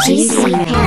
GCE Panel. GCE Panel.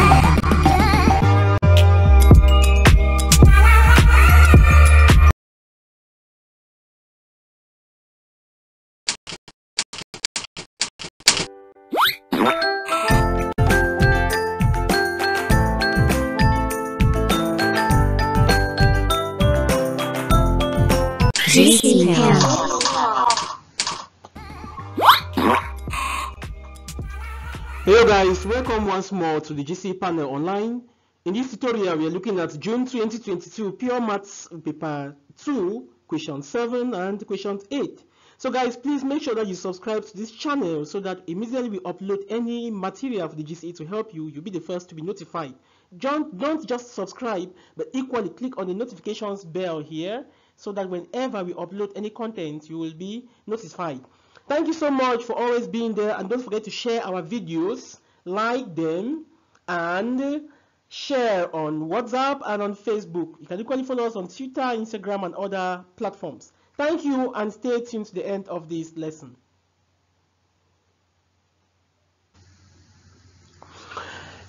Hello guys, welcome once more to the GCE Panel online. In this tutorial, we are looking at June 2022 Pure Maths Paper 2, Question 7 and Question 8. So guys, please make sure that you subscribe to this channel so that immediately we upload any material for the GCE to help you, you'll be the first to be notified. Don't just subscribe, but equally click on the notifications bell here so that whenever we upload any content, you will be notified. Thank you so much for always being there, and don't forget to share our videos, like them, and share on WhatsApp and on Facebook. You can equally follow us on Twitter, Instagram, and other platforms. Thank you, and stay tuned to the end of this lesson.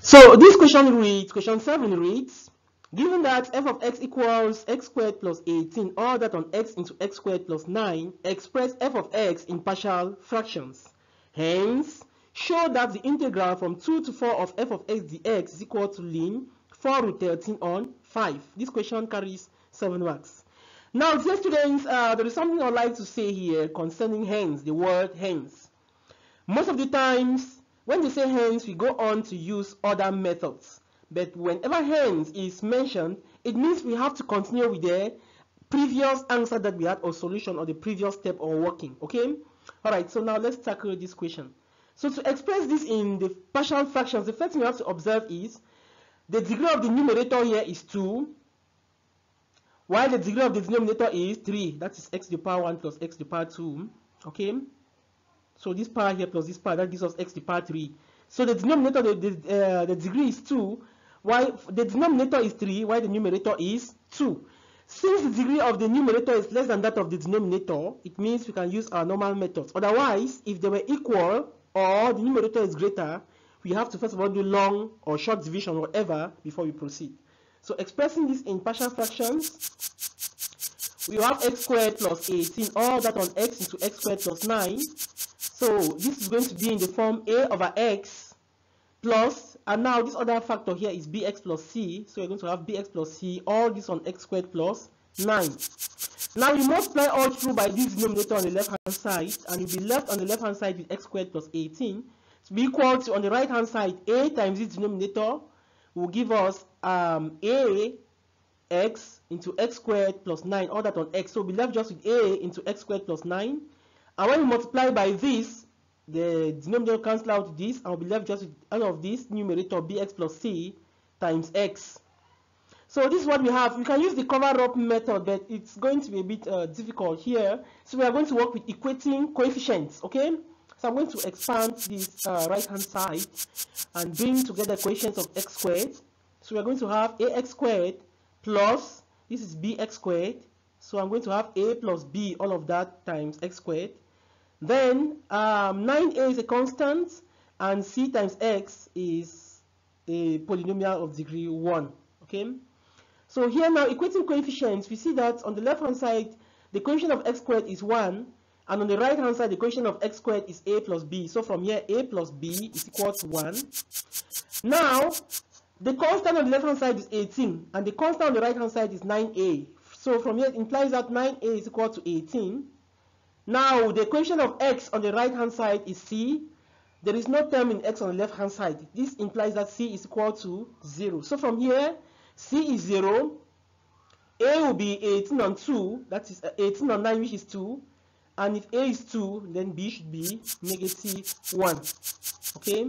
So this question reads, question 7 reads, given that f of x equals x squared plus 18, or that on x into x squared plus 9, express f of x in partial fractions. Hence, show that the integral from 2 to 4 of f of x dx is equal to ln 4 root 13 on 5. This question carries 7 marks. Now, dear students, there is something I'd like to say here concerning hence, the word hence. Most of the times, when we say hence, we go on to use other methods. But whenever hence is mentioned, it means we have to continue with the previous answer that we had, or solution, or the previous step or working. Okay? Alright, so now let's tackle this question. So to express this in the partial fractions, the first thing you have to observe is the degree of the numerator here is 2, while the degree of the denominator is 3. That is x to the power 1 plus x to the power 2. Okay? So this power here plus this power, that gives us x to the power 3. So the denominator, the degree is 2. Why the denominator is 3, why the numerator is 2. Since the degree of the numerator is less than that of the denominator, it means we can use our normal methods. Otherwise, if they were equal or the numerator is greater, we have to first of all do long or short division, whatever, before we proceed. So expressing this in partial fractions, we have x squared plus 18, or that on x into x squared plus 9. So this is going to be in the form a over x plus, and now this other factor here is bx plus c, so we're going to have bx plus c, all this on x squared plus 9. Now we multiply all through by this denominator on the left hand side, and you'll be left on the left hand side with x squared plus 18 to be equal to, on the right hand side, a times this denominator will give us a x into x squared plus 9, all that on x, so we'll be left just with a into x squared plus 9. And when we multiply by this, the denominator cancel out this, and we'll be left just with all of this numerator, bx plus c times x. So this is what we have. You can use the cover-up method, but it's going to be a bit difficult here. So we are going to work with equating coefficients, okay? So I'm going to expand this right-hand side and bring together coefficients of x squared. So we are going to have ax squared plus, this is bx squared. So I'm going to have a plus b, all of that, times x squared. Then 9a is a constant, and c times x is a polynomial of degree 1. Okay, so here now equating coefficients, we see that on the left hand side the coefficient of x squared is 1, and on the right hand side the coefficient of x squared is a plus b. So from here a plus b is equal to 1. Now the constant on the left hand side is 18, and the constant on the right hand side is 9a. So from here it implies that 9a is equal to 18. Now, the coefficient of x on the right-hand side is c. There is no term in x on the left-hand side. This implies that c is equal to 0. So from here, c is 0. A will be 18 on 2. That is 18 on 9, which is 2. And if a is 2, then b should be negative 1. Okay?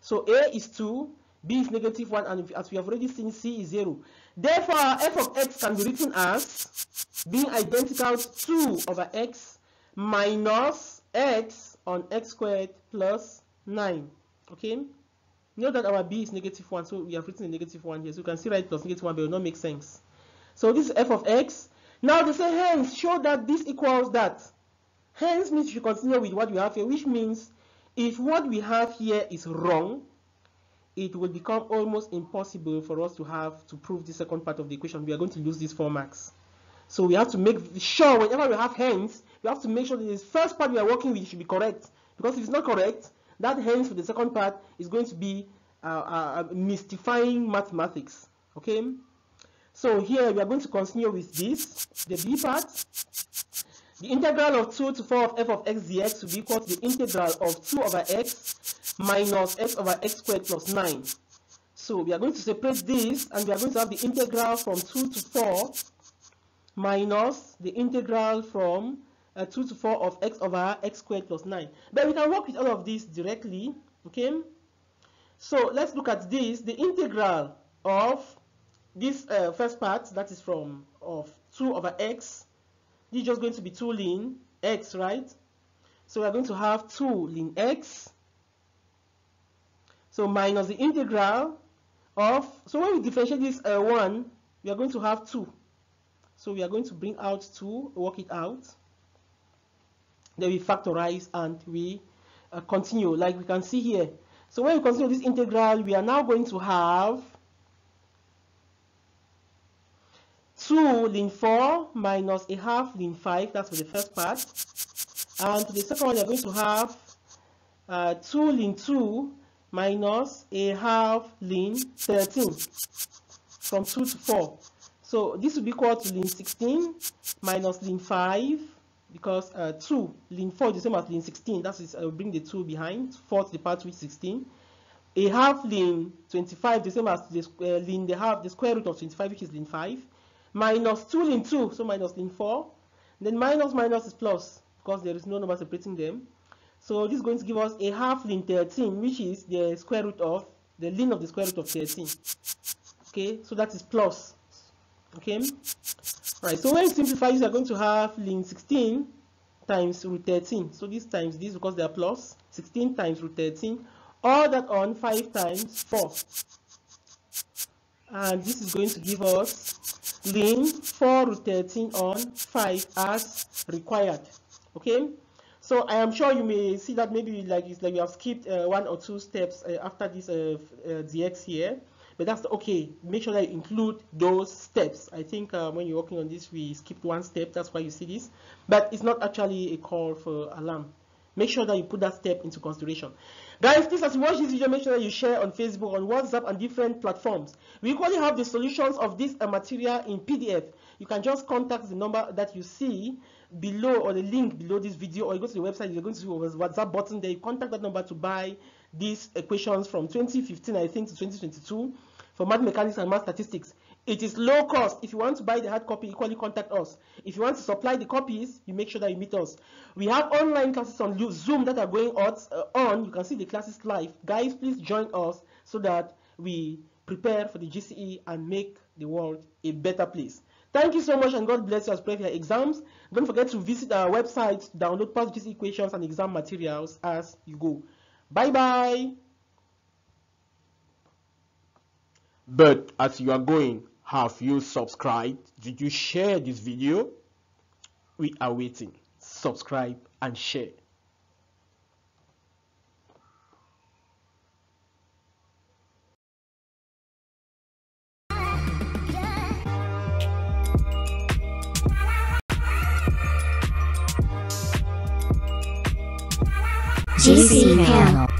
So a is 2, b is negative 1, and as we have already seen, c is 0. Therefore, f of x can be written as being identical to 2 over x minus x on x squared plus 9. Okay, note that our b is negative 1, so we have written a negative 1 here, so you can see right plus negative 1, but it will not make sense. So this is f of x. Now they say hence show that this equals that. Hence means you continue with what we have here, which means if what we have here is wrong, it will become almost impossible for us to have to prove the second part of the equation. We are going to lose these 4 marks. So we have to make sure whenever we have hands, we have to make sure that this first part we are working with should be correct. Because if it's not correct, that hands for the second part is going to be mystifying mathematics. Okay? So here we are going to continue with this, the b part. The integral of 2 to 4 of f of x dx will be equal to the integral of 2 over x minus x over x squared plus 9. So we are going to separate this, and we are going to have the integral from 2 to 4 minus the integral from 2 to 4 of x over x squared plus 9. But we can work with all of this directly, okay? So let's look at this. The integral of this first part, that is from of 2 over x, this is just going to be 2 ln x, right? So we are going to have 2 ln x. So minus the integral of, so when we differentiate this 1, we are going to have 2. So we are going to bring out 2, work it out. Then we factorize and we continue, like we can see here. So when we continue this integral, we are now going to have 2 ln 4 minus a half ln 5, that's for the first part. And for the second one, we are going to have 2 ln 2 minus a half ln 13 from 2 to 4. So this will be equal to ln 16 minus ln 5, because 2 ln 4 is the same as ln 16. That's bring the 2 behind, 4 to the part with 16. A half ln 25 is the same as the square root of 25, which is ln 5. Minus 2 ln 2, so minus ln 4. Then minus minus is plus, because there is no number separating them. So this is going to give us a half ln 13, which is the square root of, the ln of the square root of 13. Okay, so that is plus. Okay, all right, so when you simplify this, you are going to have ln 16 times root 13. So this times this, because they are plus, 16 times root 13, all that on 5 times 4. And this is going to give us ln 4 root 13 on 5 as required. Okay, so I am sure you may see that maybe like you have skipped 1 or 2 steps after this dx here. But that's okay. Make sure that you include those steps. I think when you're working on this, we skipped 1 step. That's why you see this. But it's not actually a call for alarm. Make sure that you put that step into consideration. Guys, please, as you watch this video, make sure that you share on Facebook, on WhatsApp, and different platforms. We equally have the solutions of this material in PDF. You can just contact the number that you see below, or the link below this video, or you go to the website, you're going to see a WhatsApp button there. You contact that number to buy these equations from 2015, I think, to 2022. For math mechanics and math statistics. It is low cost. If you want to buy the hard copy, equally contact us. If you want to supply the copies, you make sure that you meet us. We have online classes on Zoom that are going on. You can see the classes live. Guys, please join us so that we prepare for the GCE and make the world a better place. Thank you so much, and God bless you as you prepare for your exams. Don't forget to visit our website, download past GCE equations and exam materials as you go. Bye-bye. But as you are going, have you subscribed? Did you share this video? We are waiting. Subscribe and share. GCE Panel.